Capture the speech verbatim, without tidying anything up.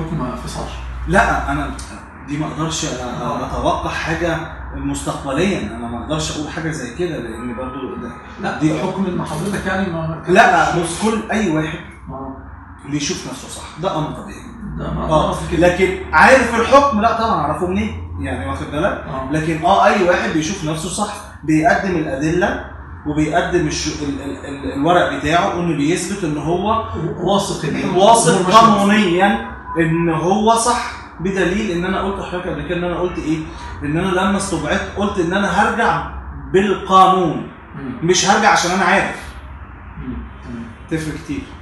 الحكم فيصل. لا انا دي ما اقدرش اتوقع حاجه مستقبليا، انا ما اقدرش اقول حاجه زي كده لان برضو ده لا دي حكم ان حضرتك يعني ما لا بص كل اي واحد بيشوف نفسه صح ده امر طبيعي اه، لكن عارف الحكم لا طبعا اعرفه منين يعني واخد بالك، لكن اه اي واحد بيشوف نفسه صح بيقدم الادله وبيقدم الورق بتاعه انه بيثبت ان هو واثق واثق قانونيا ان هو صح، بدليل ان انا قلت لحضرتك قبل كده ان انا قلت ايه؟ ان انا لما استبعدت قلت ان انا هرجع بالقانون مش هرجع عشان انا عارف. تفرق كتير.